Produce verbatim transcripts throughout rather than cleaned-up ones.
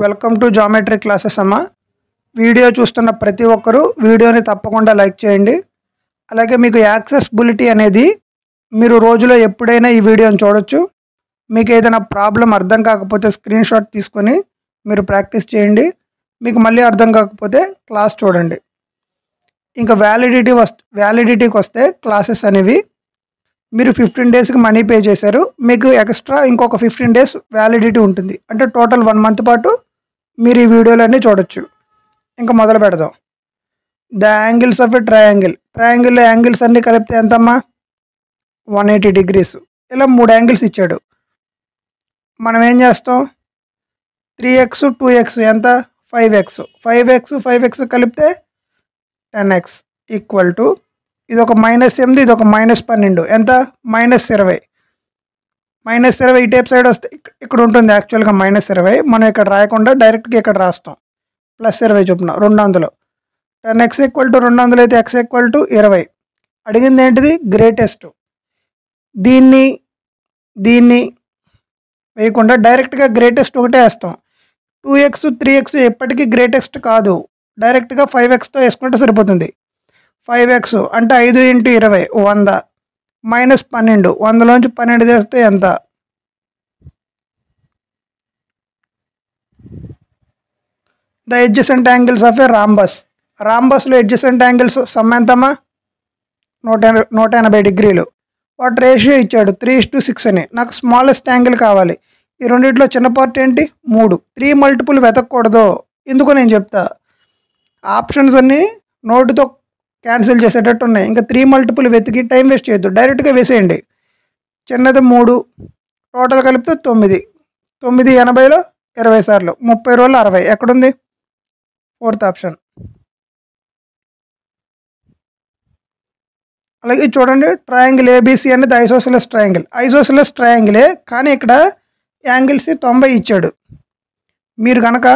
Welcome to geometry classes అమ్మ. Video చూస్తున్న ప్రతి ఒక్కరూ వీడియోని తప్పకుండా లైక్ చేయండి. అలాగే మీకు యాక్సెసిబిలిటీ అనేది మీరు రోజులో ఎప్పుడైనా ఈ వీడియోని చూడొచ్చు. మీకు ఏదైనా ప్రాబ్లం అర్థం కాకపోతే స్క్రీన్ షాట్ తీసుకొని మీరు ప్రాక్టీస్ చేయండి. మీకు మళ్ళీ అర్థం కాకపోతే క్లాస్ చూడండి. ఇంకా వ్యాలిడిటీ వస్ వ్యాలిడిటీకి వస్తే క్లాసెస్ అనేవి మీరు ఫిఫ్టీన్ డేస్కి మనీ పే చేశారు, మీకు ఎక్స్ట్రా ఇంకొక ఫిఫ్టీన్ డేస్ వ్యాలిడిటీ ఉంటుంది. అంటే టోటల్ వన్ మంత్ పాటు మీరు ఈ వీడియోలన్నీ చూడొచ్చు. ఇంకా మొదలు పెడదాం. The angles of a triangle. ట్రయాంగిల్లో యాంగిల్స్ అన్నీ కలిపితే ఎంతమ్మా? One eighty degrees. ఇలా మూడు యాంగిల్స్ ఇచ్చాడు. మనం ఏం చేస్తాం? త్రీ ఎక్స్ టూ ఎక్స్ ఎంత? Five x five x five x కలిపితే టెన్ ఎక్స్ ఈక్వల్ టు ఇది ఒక మైనస్ ఎనిమిది, ఇది ఒక మైనస్ పన్నెండు. ఎంత? మైనస్ ఇరవై. మైనస్ ఇరవై ఈ టైప్ సైడ్ వస్తే ఇక్కడ ఉంటుంది. యాక్చువల్గా మైనస్ ఇరవై మనం ఇక్కడ రాయకుండా డైరెక్ట్గా ఇక్కడ రాస్తాం. ప్లస్ ఇరవై చొప్పున రెండు వందలు. టెన్ ఎక్స్ ఈక్వల్ టు రెండు వందలు అయితే ఎక్స్ ఈక్వల్ టు ఇరవై. అడిగింది ఏంటిది? గ్రేటెస్ట్. దీన్ని దీన్ని వేయకుండా డైరెక్ట్గా గ్రేటెస్ట్ ఒకటే వేస్తాం. టూ ఎక్స్ త్రీ ఎక్స్ ఎప్పటికీ గ్రేటెస్ట్ కాదు. డైరెక్ట్గా ఫైవ్ ఎక్స్తో వేసుకుంటే సరిపోతుంది. ఫైవ్ ఎక్స్ అంటే ఐదు ఇంటూ ఇరవై వంద. మైనస్ పన్నెండు, వందలోంచి పన్నెండు చేస్తే ఎంత? The adjacent angles of a rhombus. రాంబస్లో ఎడ్జసెంట్ యాంగిల్స్ సమ్ ఎంతమ్మా? నూట నూట ఎనభై డిగ్రీలు. వాటి రేషియో ఇచ్చాడు త్రీ ఇస్ టు సిక్స్ అని. నాకు స్మాలెస్ట్ యాంగిల్ కావాలి. ఈ రెండింటిలో చిన్న పార్ట్ ఏంటి? మూడు. త్రీ మల్టిపుల్ వెతకూడదు. ఎందుకు నేను చెప్తా. ఆప్షన్స్ అన్నీ నోటితో క్యాన్సిల్ చేసేటట్టు ఉన్నాయి. ఇంకా త్రీ మల్టిపుల్ వెతికి టైం వేస్ట్ చేయొద్దు, డైరెక్ట్గా వేసేయండి. చిన్నది మూడు, టోటల్ కలిపితే తొమ్మిది. తొమ్మిది ఎనభైలో ఇరవై సార్లు, ముప్పై రోజులు అరవై. ఎక్కడుంది? Fourth option. అలాగే చూడండి, ట్రయాంగిల్ ఏబీసీ అనేది ఐసోసిలస్ ట్రయాంగిల్. ఐసోసిలస్ ట్రయాంగిలే, కానీ ఇక్కడ యాంగిల్స్ తొంభై ఇచ్చాడు. మీరు కనుక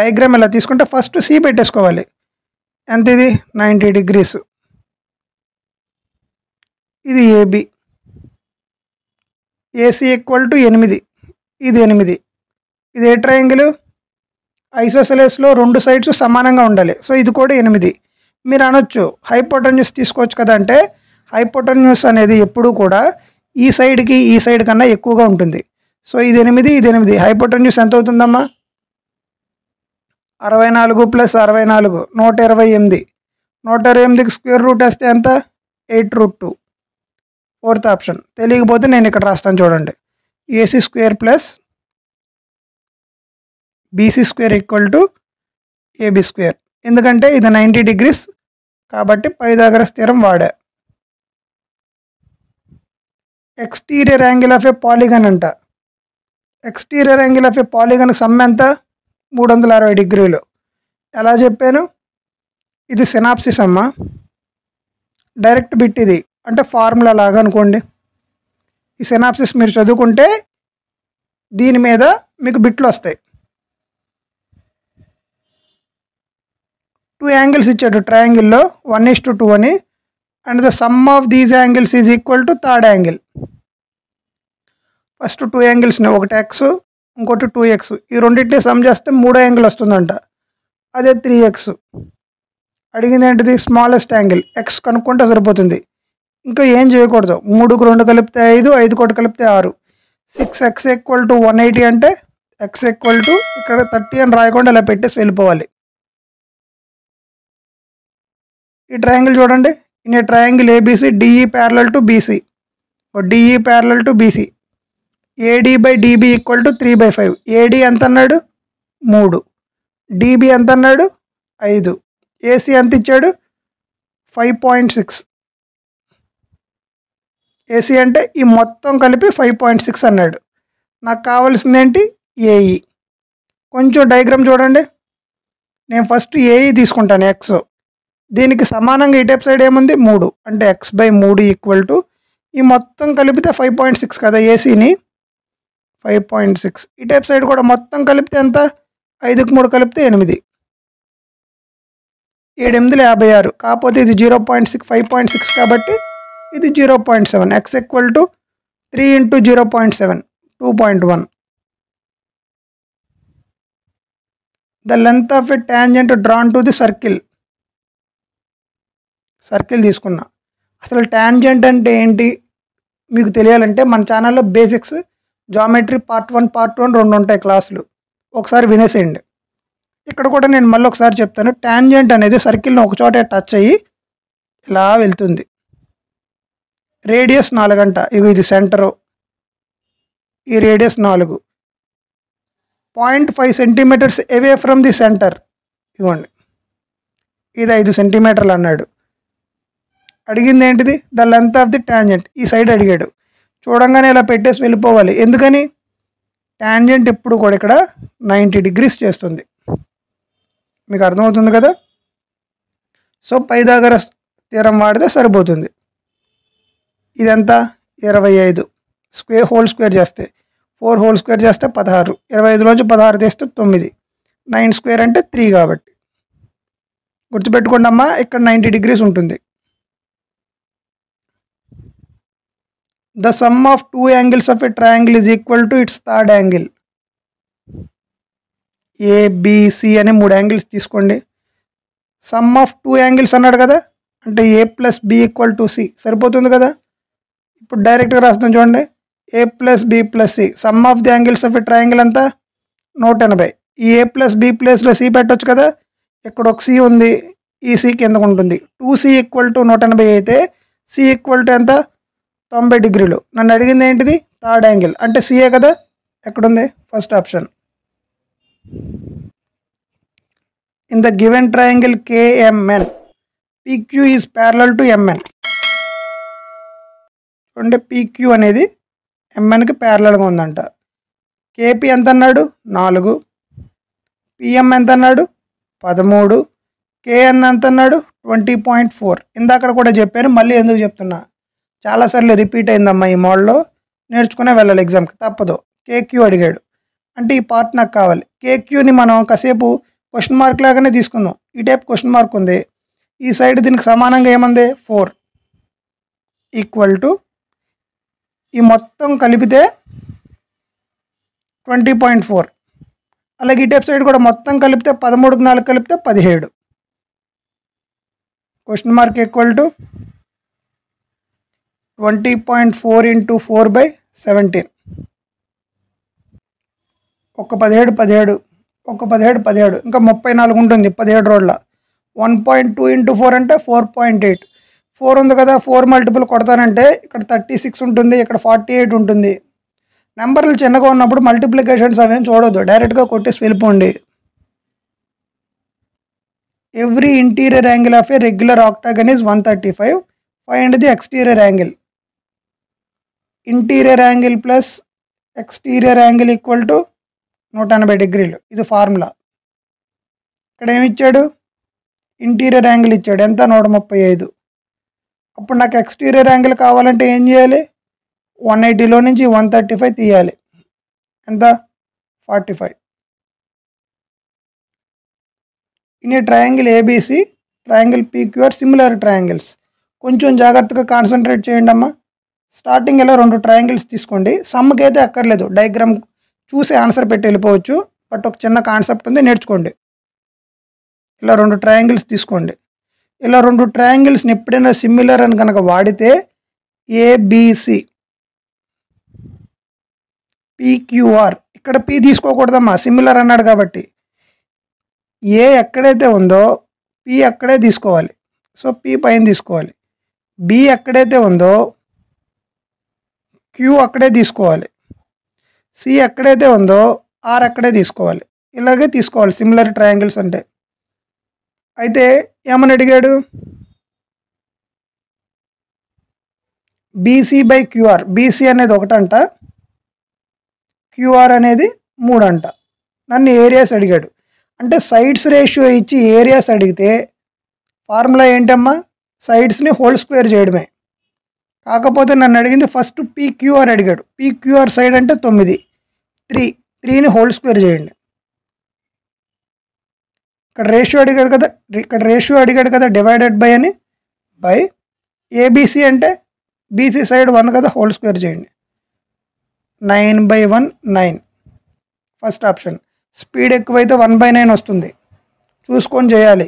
డయాగ్రామ్ ఇలా తీసుకుంటే ఫస్ట్ సి పెట్టేసుకోవాలి. ఎంత ఇది? Ninety degrees. ఇది ఏబి. ఏసీ ఈక్వల్ టు ఎనిమిది. ఇది ఎనిమిది. ఇది ఏ ట్రయాంగిల్? ఐసోసెలెస్లో రెండు సైడ్స్ సమానంగా ఉండాలి. సో ఇది కూడా ఎనిమిది. మీరు అనొచ్చు హైపోటెన్యూస్ తీసుకోవచ్చు కదా అంటే, హైపోటెన్యూస్ అనేది ఎప్పుడూ కూడా ఈ సైడ్కి ఈ సైడ్ కన్నా ఎక్కువగా ఉంటుంది. సో ఇది ఎనిమిది, ఇది ఎనిమిది. హైపోటెన్యూస్ ఎంత అవుతుందమ్మా? అరవై నాలుగు ప్లస్ అరవై నాలుగు నూట ఇరవై ఎనిమిది. నూట ఇరవై ఎనిమిదికి స్క్వేర్ రూట్ వేస్తే ఎంత? Eight root two. Fourth option. తెలియకపోతే నేను ఇక్కడ రాస్తాను చూడండి. AC square plus BC square equal to AB square. ఎందుకంటే ఇది నైంటీ డిగ్రీస్ కాబట్టి పైథాగరస్ థియరం వాడా. Exterior angle of a polygon అంట. ఎక్స్టీరియర్ యాంగిల్ ఆఫ్ ఏ పాలిగన్కి సమ్ ఎంత? మూడు వందల అరవై డిగ్రీలు. ఎలా చెప్పాను? ఇది సినాప్సిస్ అమ్మ. డైరెక్ట్ బిట్ ఇది, అంటే ఫార్ములా లాగా అనుకోండి. ఈ సినాప్సిస్ మీరు చదువుకుంటే దీని మీద మీకు బిట్లు వస్తాయి. టూ యాంగిల్స్ ఇచ్చాడు ట్రయాంగిల్లో వన్ ఇస్ టు టూ అని. And the sum of these angles is equal to third angle. First two యాంగిల్స్ని, ఒకటి ఎక్స్ ఇంకోటి టూ ఎక్స్, ఈ రెండింటిని సమ్ చేస్తే మూడో యాంగిల్ వస్తుందంట. అదే త్రీ ఎక్స్. అడిగింది ఏంటిది? Smallest angle. ఎక్స్ కనుక్కుంటే సరిపోతుంది. ఇంకా ఏం చేయకూడదు. మూడుకు రెండు కలిపితే ఐదు, ఐదు కోటి కలిపితే ఆరు. Six x equal to one eighty అంటే ఎక్స్ ఈక్వల్ టు ఇక్కడ థర్టీ అని రాయకుండా ఇలా పెట్టేసి వెళ్ళిపోవాలి. ఈ ట్రయాంగిల్ చూడండి. In a triangle ABC DE parallel to BC. DE parallel to BC. AD by DB equal to three by five. AD ఎంత అన్నాడు? మూడు. డిబి ఎంత అన్నాడు? ఐదు. ఏసీ ఎంత ఇచ్చాడు? Five point six. ఏసీ అంటే ఈ మొత్తం కలిపి ఫైవ్ పాయింట్ సిక్స్ అన్నాడు. నాకు కావాల్సింది ఏంటి? ఏఈ. కొంచెం డయాగ్రామ్ చూడండి. నేను ఫస్ట్ ఏఈ తీసుకుంటాను, ఎక్స్. దీనికి సమానంగా ఈ టైప్ సైడ్ ఏముంది? మూడు. అంటే ఎక్స్ బై మూడు ఈక్వల్ టు ఈ మొత్తం కలిపితే ఫైవ్ పాయింట్ సిక్స్ కదా. ఏసీని ఫైవ్ పాయింట్ సిక్స్. ఈ టైప్ సైడ్ కూడా మొత్తం కలిపితే ఎంత? ఐదుకు మూడు కలిపితే ఎనిమిది. ఏడు ఎనిమిదిలో యాభై ఆరు. కాకపోతే ఇది zero point six five point six కాబట్టి ఇది zero point seven. X equal to three into zero point seven, two point one. the length of a tangent drawn to the circle. Circle తీసుకున్నా. అసలు tangent అంటే ఏంటి మీకు తెలియాలంటే మన ఛానల్లో basics geometry part one part one రెండు ఉంటాయి క్లాసులు ఒకసారి వినేసేయండి. ఇక్కడ కూడా నేను మళ్ళీ ఒకసారి చెప్తాను. ట్యాంజెంట్ అనేది సర్కిల్ని ఒకచోటే టచ్ అయ్యి ఇలా వెళ్తుంది. రేడియస్ నాలుగంట. ఇవి ఇది సెంటరు, ఈ రేడియస్ నాలుగు. Point five centimetres away from the centre. ఇవ్వండి, ఇది ఐదు సెంటీమీటర్లు అన్నాడు. అడిగింది ఏంటిది? The length of the tangent. ఈ సైడ్ అడిగాడు. చూడంగానే ఇలా పెట్టేసి వెళ్ళిపోవాలి. ఎందుకని? ట్యాంజెంట్ ఎప్పుడు కూడా ఇక్కడ నైంటీ డిగ్రీస్ చేస్తుంది. మీకు అర్థమవుతుంది కదా? సో పైథాగరస్ థీరం వాడితే సరిపోతుంది. ఇదంతా ఇరవై ఐదు స్క్వేర్ హోల్ స్క్వేర్ చేస్తే ఫోర్ హోల్ స్క్వేర్ చేస్తే పదహారు, ఇరవై ఐదులోంచి పదహారు చేస్తే తొమ్మిది, నైన్ స్క్వేర్ అంటే త్రీ. కాబట్టి గుర్తుపెట్టుకోండి అమ్మా, ఇక్కడ నైంటీ డిగ్రీస్ ఉంటుంది. The sum of two angles of a triangle is equal to its third angle. ABC అనే మూడు యాంగిల్స్ తీసుకోండి. సమ్ ఆఫ్ టూ యాంగిల్స్ అన్నాడు కదా, అంటే A plus B equal to C సరిపోతుంది కదా. ఇప్పుడు డైరెక్ట్గా రాస్తాను చూడండి. A plus B plus C, sum of the angles of a triangle అంతా నూట ఎనభై. ఈ ఏ ప్లస్ బి ప్లస్లో సి పెట్టవచ్చు కదా, ఇక్కడ ఒక సి ఉంది, ఈ సి కిందకు ఉంటుంది. టూ సి ఈక్వల్ టు నూట ఎనభై అయితే సి ఈక్వల్ టు ఎంత? తొంభై డిగ్రీలు. నన్ను అడిగింది ఏంటిది? థర్డ్ యాంగిల్ అంటే సిఏ కదా. ఎక్కడుంది? First option. In the given triangle K M N, P Q is parallel to M N. చూడండి, P Q అనేది M Nకి ప్యారలల్గా ఉందంట. K P ఎంత అన్నాడు? నాలుగు. P M ఎంత అన్నాడు? పదమూడు. K N ఎంత అన్నాడు? Twenty point four. ఇందాక కూడా చెప్పాను, మళ్ళీ ఎందుకు చెప్తున్నా, చాలాసార్లు రిపీట్ అయిందమ్మా ఈ మోడల్లో. నేర్చుకునే వెళ్ళాలి ఎగ్జామ్కి, తప్పదు. K Q అడిగాడు అంటే ఈ పార్ట్ నాకు కావాలి. కేక్యూని మనం కాసేపు క్వశ్చన్ మార్క్ లాగానే తీసుకుందాం. ఈ టైప్ క్వశ్చన్ మార్క్ ఉంది, ఈ సైడ్ దీనికి సమానంగా ఏమంది? ఫోర్ ఈక్వల్ టు ఈ మొత్తం కలిపితే ట్వంటీ పాయింట్ ఫోర్. అలాగే ఈ టైప్ సైడ్ కూడా మొత్తం కలిపితే పదమూడుకి నాలుగు కలిపితే పదిహేడు. Question mark equal to twenty point four into four by seventeen. ఒక పదిహేడు పదిహేడు ఒక పదిహేడు పదిహేడు ఇంకా ముప్పై నాలుగు ఉంటుంది. పదిహేడు రోడ్ల one point two into four అంటే ఫోర్ పాయింట్ ఎయిట్. ఫోర్ ఉంది కదా, ఫోర్ మల్టిపుల్ కొడతానంటే ఇక్కడ థర్టీ సిక్స్ ఉంటుంది, ఇక్కడ ఫార్టీ ఎయిట్ ఉంటుంది. నెంబర్లు చిన్నగా ఉన్నప్పుడు మల్టిప్లికేషన్స్ అవేం చూడొద్దు, డైరెక్ట్గా కొట్టేసి వెళ్ళిపోండి. Every interior angle of a regular octagon is one thirty five. Find the exterior angle. Interior angle plus exterior angle equal to నూట ఎనభై డిగ్రీలు. ఇది ఫార్ములా. ఇక్కడ ఏమిచ్చాడు? ఇంటీరియర్ యాంగిల్ ఇచ్చాడు. ఎంత? నూట ముప్పై ఐదు. అప్పుడు నాకు ఎక్స్టీరియర్ యాంగిల్ కావాలంటే ఏం చేయాలి? వన్ ఎయిటీలో నుంచి వన్ థర్టీ ఫైవ్ తీయాలి. ఎంత? Forty five. In a triangle ABC, triangle PQR similar triangles. కొంచెం జాగ్రత్తగా కాన్సన్ట్రేట్ చేయండి అమ్మా. స్టార్టింగ్ ఇలా రెండు ట్రయాంగిల్స్ తీసుకోండి. సమ్కి అయితే అక్కర్లేదు, డయాగ్రామ్ చూసి ఆన్సర్ పెట్టి వెళ్ళిపోవచ్చు. బట్ ఒక చిన్న కాన్సెప్ట్ ఉంది, నేర్చుకోండి. ఇలా రెండు ట్రయాంగిల్స్ తీసుకోండి. ఇలా రెండు ట్రయాంగిల్స్ని ఎప్పుడైనా సిమిలర్ అని కనుక వాడితే ఏబిసి పీక్యూఆర్, ఇక్కడ పి తీసుకోకూడదమ్మా, సిమిలర్ అన్నాడు కాబట్టి. ఏ ఎక్కడైతే ఉందో పి అక్కడే తీసుకోవాలి, సో పి పైన తీసుకోవాలి. బి ఎక్కడైతే ఉందో క్యూ అక్కడే తీసుకోవాలి. సి ఎక్కడైతే ఉందో ఆర్ అక్కడే తీసుకోవాలి. ఇలాగే తీసుకోవాలి సిమిలర్ ట్రయాంగిల్స్ అంటే. అయితే ఏమని అడిగాడు? BC by QR. బీసీ అనేది ఒకటంట, క్యూఆర్ అనేది మూడంట. నన్ను ఏరియాస్ అడిగాడు. అంటే సైడ్స్ రేషియో ఇచ్చి ఏరియాస్ అడిగితే ఫార్ములా ఏంటమ్మా? సైడ్స్ని హోల్ స్క్వేర్ చేయడమే. కాకపోతే నన్ను అడిగింది ఫస్ట్ పీక్యూఆర్ అడిగాడు. పీక్యూఆర్ సైడ్ అంటే తొమ్మిది, త్రీ త్రీని హోల్ స్క్వేర్ చేయండి. ఇక్కడ రేషియో అడిగాడు కదా, ఇక్కడ రేషియో అడిగాడు కదా డివైడెడ్ బై అని, బై ఏబీసీ అంటే బీసీ సైడ్ వన్ కదా, హోల్ స్క్వేర్ చేయండి. Nine by one nine, first option. Speed ఎక్కువైతే వన్ బై నైన్ వస్తుంది, చూసుకొని చేయాలి.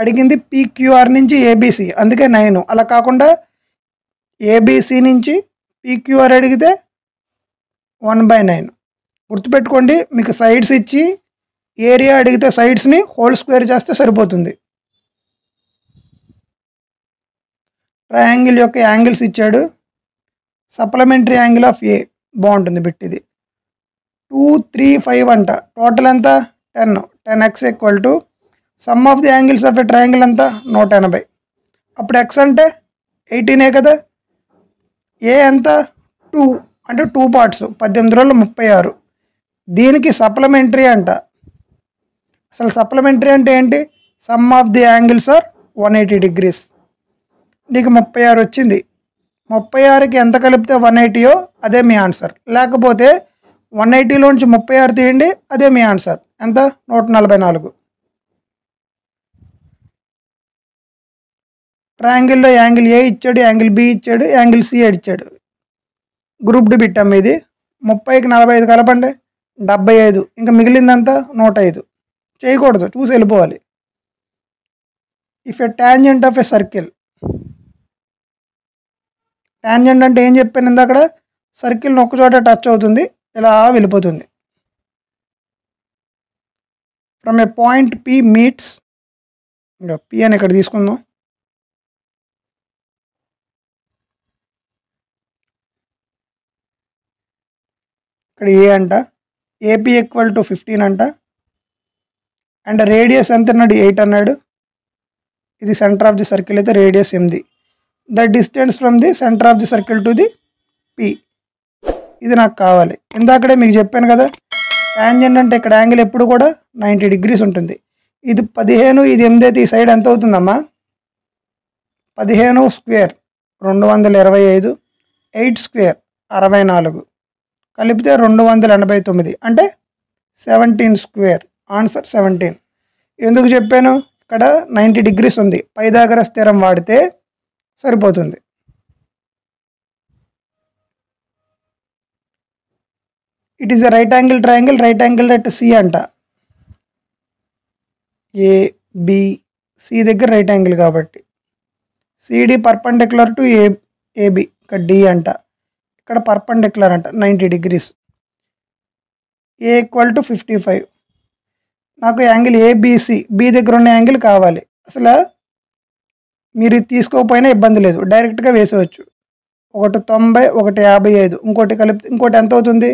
అడిగింది పీక్యూఆర్ నుంచి ఏబీసీ, అందుకే నైన్. అలా కాకుండా ఏబీసీ నుంచి పీక్యూఆర్ అడిగితే వన్ బై నైన్. గుర్తుపెట్టుకోండి, మీకు సైడ్స్ ఇచ్చి ఏరియా అడిగితే సైడ్స్ని హోల్ స్క్వేర్ చేస్తే సరిపోతుంది. ట్రయాంగిల్ యొక్క యాంగిల్స్ ఇచ్చాడు. సప్లిమెంటరీ యాంగిల్ ఆఫ్ ఏ బాగుంటుంది బిట్. ఇది టూ త్రీ ఫైవ్ అంట. టోటల్ ఎంత? Ten. Ten x equal to sum of the angles of a triangle ఎంత? నూట ఎనభై. అప్పుడు ఎక్స్ అంటే ఎయిటీనే కదా. ఏ ఎంత? టూ అంటే టూ పార్ట్స్, పద్దెనిమిది రోజులు ముప్పై ఆరు. దీనికి సప్లిమెంటరీ అంట. అసలు సప్లిమెంటరీ అంటే ఏంటి? Sum of the angles are one eighty degrees. నీకు ముప్పై ఆరు వచ్చింది. ముప్పై ఆరుకి ఎంత కలిపితే వన్ ఎయిటీయో అదే మీ ఆన్సర్. లేకపోతే వన్ ఎయిటీలోంచి ముప్పై ఆరు తీయండి, అదే మీ ఆన్సర్. ఎంత? నూట నలభై నాలుగు. ట్రయాంగిల్లో యాంగిల్ ఏ ఇచ్చాడు, యాంగిల్ బి ఇచ్చాడు, యాంగిల్ సి ఇచ్చాడు. గ్రూప్ డి బిట్ అమ్మ ఇది. ముప్పైకి నలభై ఐదు కలపండి, డెబ్బై ఐదు. ఇంకా మిగిలిందంతా నూట ఐదు. చేయకూడదు, చూసి వెళ్ళిపోవాలి. If a tangent of a circle. Tangent అంటే ఏం చెప్పాను ఇందాక? సర్కిల్ ఒక్కచోట టచ్ అవుతుంది, ఇలా వెళ్ళిపోతుంది. From a point P meets, ఇంకా పి అని ఇక్కడ తీసుకుందాం. ఇక్కడ ఏ అంట, ఏపీ ఈక్వల్ టు ఫిఫ్టీన్ అంట. అండ్ రేడియస్ ఎంత అన్నాడు? ఎయిట్ అన్నాడు. ఇది సెంటర్ ఆఫ్ ది సర్కిల్ అయితే రేడియస్ ఎనిమిది. The distance from the centre of the circle to the P, ఇది నాకు కావాలి. ఇందాకడే మీకు చెప్పాను కదా, ట్యాంజెంట్ అంటే ఇక్కడ యాంగిల్ ఎప్పుడు కూడా నైంటీ డిగ్రీస్ ఉంటుంది. ఇది పదిహేను, ఇది ఎనిమిది అయితే ఈ సైడ్ ఎంత అవుతుందమ్మా? పదిహేను స్క్వేర్ రెండు వందల ఇరవై ఐదు, ఎయిట్ స్క్వేర్ అరవై నాలుగు, కలిపితే రెండు వందల ఎనభై తొమ్మిది, అంటే సెవెంటీన్ స్క్వేర్. Answer seventeen. ఎందుకు చెప్పాను? ఇక్కడ నైంటీ డిగ్రీస్ ఉంది, పైథాగరస్ థీరం వాడితే సరిపోతుంది. It is a right angle triangle. Right angle at C అంట. ఏ బి సి దగ్గర రైట్ యాంగిల్ కాబట్టి CD perpendicular to a AB. ఇక్కడ డి అంట, ఇక్కడ పర్పెండిక్యులర్ అంట ninety degrees. A equal to fifty five. నాకు యాంగిల్ ఏబిసి, బి దగ్గర ఉన్న యాంగిల్ కావాలి. అసలు మీరు ఇది తీసుకోకపోయినా ఇబ్బంది లేదు, డైరెక్ట్గా వేసేవచ్చు. ఒకటి తొంభై, ఒకటి యాభై ఐదు, ఇంకోటి కలిపి ఇంకోటి ఎంత అవుతుంది?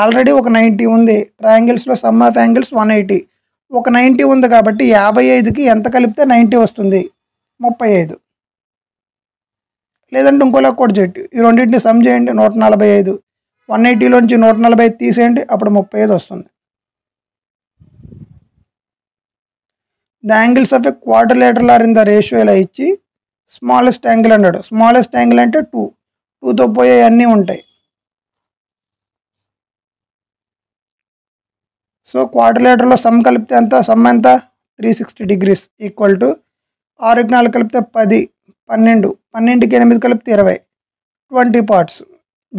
ఆల్రెడీ ఒక నైంటీ ఉంది. ట్రయాంగిల్స్లో sum of angles one eighty, ఒక నైంటీ ఉంది కాబట్టి యాభై ఐదుకి ఎంత కలిపితే నైంటీ వస్తుంది? ముప్పై ఐదు. లేదంటే ఇంకోలా కూడా చెట్టు, ఈ రెండింటిని సమ్ చేయండి. నూట నలభై ఐదు, వన్ ఎయిటీలోంచి నూట నలభై ఐదు తీసేయండి, అప్పుడు ముప్పై ఐదు వస్తుంది. The angles of a quadrilateral are in the ratio, ఇలా ఇచ్చి స్మాలెస్ట్ యాంగిల్ అన్నాడు. స్మాలెస్ట్ యాంగిల్ అంటే టూ, టూతో పోయే అన్నీ ఉంటాయి. సో క్వాడ్రిలేటర్లో సమ్ కలిపితే ఎంత? సమ్ ఎంత? Three sixty degrees equal to ఆరుకి నాలుగు కలిపితే పది, పన్నెండు, పన్నెండుకి ఎనిమిది కలిపితే ఇరవై, twenty parts.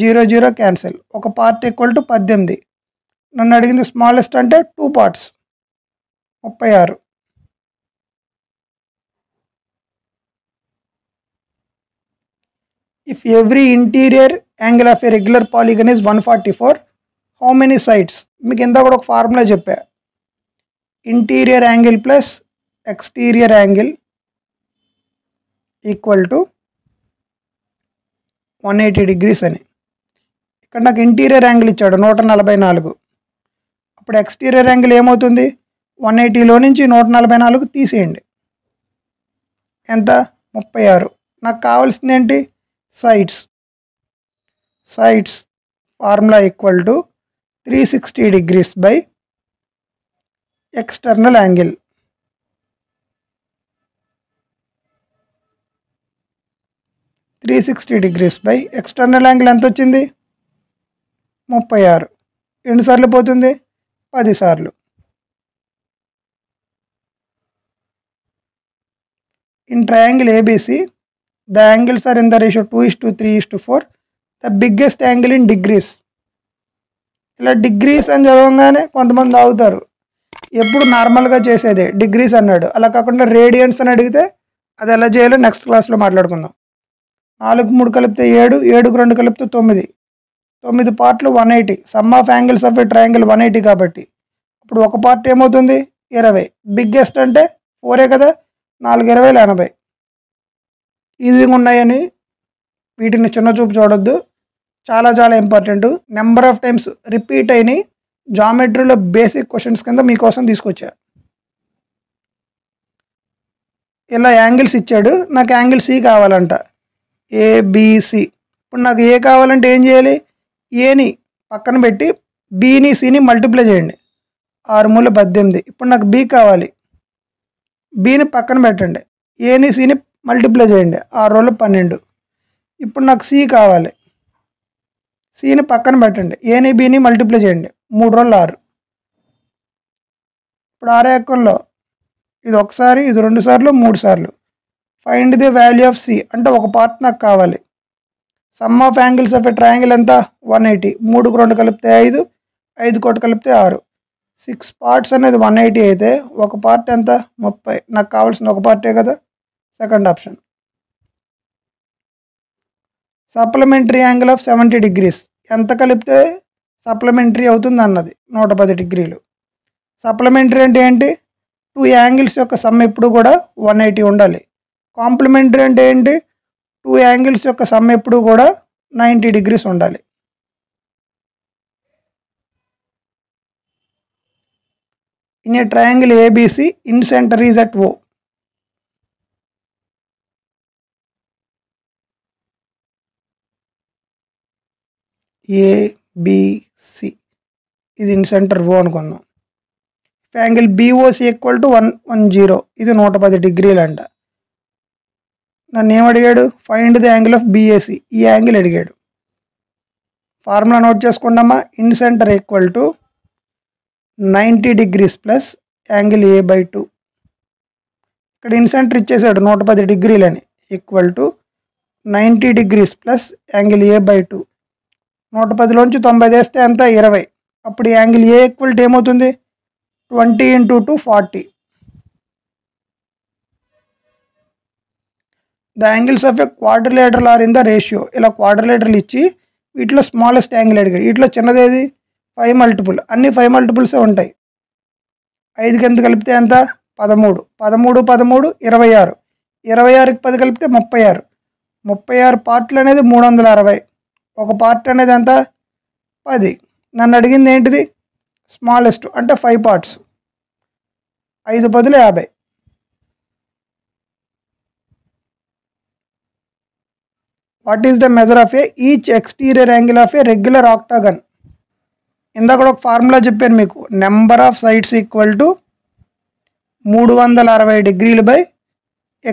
Zero zero cancel, ఒక పార్ట్ ఈక్వల్ టు పద్దెనిమిది. నన్ను అడిగింది స్మాలెస్ట్ అంటే టూ పార్ట్స్, ముప్పై ఆరు. If every interior angle of a regular polygon is one forty-four, how many sides? మీకు ఎంత కూడా ఒక ఫార్ములా చెప్పా. Interior angle plus exterior angle equal to one eighty degrees అని. ఇక్కడ నాకు ఇంటీరియర్ యాంగిల్ ఇచ్చాడు నూట నలభై నాలుగు. అప్పుడు ఎక్స్టీరియర్ యాంగిల్ ఏమవుతుంది? వన్ ఎయిటీలో నుంచి నూట నలభై నాలుగు తీసేయండి, ఎంత? ముప్పై ఆరు. నాకు కావాల్సింది ఏంటి? Sides. Sides formula equal to three sixty degrees by external angle. Three sixty degrees by external angle ఎంత వచ్చింది? ముప్పై ఆరు. ఎన్నిసార్లు పోతుంది? పదిసార్లు. In triangle ABC the angles are in the ratio two is to three is to four, the biggest angle in degrees. ఇలా degrees అని చదవగానే కొంతమంది అవుతారు. ఎప్పుడు నార్మల్గా చేసేది డిగ్రీస్ అన్నాడు, అలా కాకుండా రేడియన్స్ అని అడిగితే అది ఎలా చేయాలో నెక్స్ట్ క్లాస్లో మాట్లాడుకుందాం. నాలుగు మూడు కలిపితే ఏడు, ఏడుకు రెండు కలిపితే తొమ్మిది, తొమ్మిది పార్ట్లు one eighty, sum of angles of a triangle one eighty కాబట్టి ఇప్పుడు ఒక పార్ట్ ఏమవుతుంది ఇరవై, బిగ్గెస్ట్ అంటే ఫోరే కదా, నాలుగు ఇరవైలు ఎనభై. ఈజీగా ఉన్నాయని వీటిని చిన్న చూపు చూడొద్దు, చాలా చాలా important. Number of times repeat అయిన జామెట్రీలో బేసిక్ క్వశ్చన్స్ కింద మీకోసం తీసుకొచ్చా. ఇలా యాంగిల్స్ ఇచ్చాడు, నాకు యాంగిల్ సి కావాలంట, ఏబిసి. ఇప్పుడు నాకు ఏ కావాలంటే ఏం చేయాలి, ఏని పక్కన పెట్టి బీని సిని మల్టిప్లై చేయండి, ఆరు మూల పద్దెనిమిది. ఇప్పుడు నాకు బి కావాలి, బీని పక్కన పెట్టండి, ఏని సిని మల్టిప్లై చేయండి, ఆరు రోజులు పన్నెండు. ఇప్పుడు నాకు సి కావాలి, సిని పక్కన పెట్టండి, ఏని బిని మల్టిప్లై చేయండి, మూడు రోజులు ఆరు. ఇప్పుడు ఆరే అక్కంలో ఇది ఒకసారి, ఇది రెండు సార్లు, మూడు సార్లు. Find the value of C అంటే ఒక పార్ట్ నాకు కావాలి. Sum of angles of a triangle ఎంత వన్ ఎయిటీ, మూడుకు రెండు కలిపితే ఐదు, ఐదు కోటి కలిపితే ఆరు. సిక్స్ పార్ట్స్ అనేది వన్ ఎయిటీ అయితే ఒక పార్ట్ ఎంత ముప్పై, నాకు కావాల్సిన ఒక పార్టే కదా, second option. Supplementary angle of seventy degrees ఎంత కలిపితే సప్లిమెంటరీ అవుతుంది అన్నది, నూట పది డిగ్రీలు. సప్లిమెంటరీ అంటే ఏంటి, టూ యాంగిల్స్ యొక్క సమ్ ఎప్పుడు కూడా వన్ ఎయిటీ ఉండాలి. కాంప్లిమెంటరీ అంటే ఏంటి, టూ యాంగిల్స్ యొక్క సమ్ ఎప్పుడు కూడా నైంటీ డిగ్రీస్ ఉండాలి. In a triangle ABC incentre is at O. ABC ఇది ఇన్ సెంటర్ ఓ అనుకుందాం. Angle BOC equal to one one zero, ఇది నూట పది డిగ్రీలు అంట. నన్ను ఏమడిగాడు, find the angle of BAC, ఈ యాంగిల్ అడిగాడు. ఫార్ములా నోట్ చేసుకుంటామా, incentre equal to ninety degrees plus angle A by two. ఇక్కడ ఇన్ సెంటర్ ఇచ్చేసాడు నూట పది డిగ్రీలని, equal to ninety degrees plus angle A by two. నూట పదిలోంచి తొంభై వేస్తే ఎంత ఇరవై, అప్పుడు యాంగిల్ ఏ ఈక్వల్ టు ఏమవుతుంది twenty into two forty. The angles of a quadrilateral are in the ratio, ఇలా క్వాడ్రిలేటరల్ ఇచ్చి వీటిలో స్మాలెస్ట్ యాంగిల్ అడిగాడు. వీటిలో చిన్నదేది ఫైవ్ మల్టిపుల్, అన్ని ఫైవ్ మల్టిపుల్సే ఉంటాయి. ఐదుకి ఎంత కలిపితే ఎంత పదమూడు, పదమూడు పదమూడు ఇరవై ఆరు, ఇరవై ఆరుకి పది కలిపితే ముప్పై ఆరు, ముప్పై ఆరు పార్ట్లు అనేది మూడు వందల అరవై, ఒక పార్ట్ అనేది ఎంత పది. నన్ను అడిగింది ఏంటిది స్మాలెస్ట్ అంటే ఫైవ్ పార్ట్స్, ఐదు పదులు యాభై. What is the measure of a each exterior angle of a regular octagon. ఇందాక ఒక ఫార్ములా చెప్పాను మీకు, number of sides equal to మూడు వందల అరవై డిగ్రీలు బై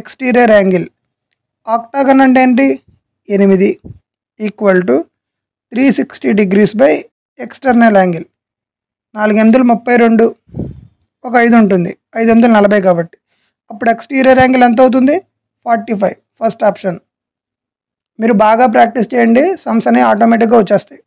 ఎక్స్టీరియర్ యాంగిల్. ఆక్టాగన్ అంటే ఏంటి ఎనిమిది, equal to three sixty degrees by external angle. నాలుగు ఎనిమిదిలు ముప్పై రెండు, ఒక ఐదు ఉంటుంది, ఐదు ఎనిమిదిలు నలభై కాబట్టి అప్పుడు ఎక్స్టీరియర్ యాంగిల్ ఎంత అవుతుంది ఫార్టీ ఫైవ్, ఫస్ట్ ఆప్షన్. మీరు బాగా ప్రాక్టీస్ చేయండి, సమ్స్ అనేవి ఆటోమేటిక్గా వచ్చేస్తాయి.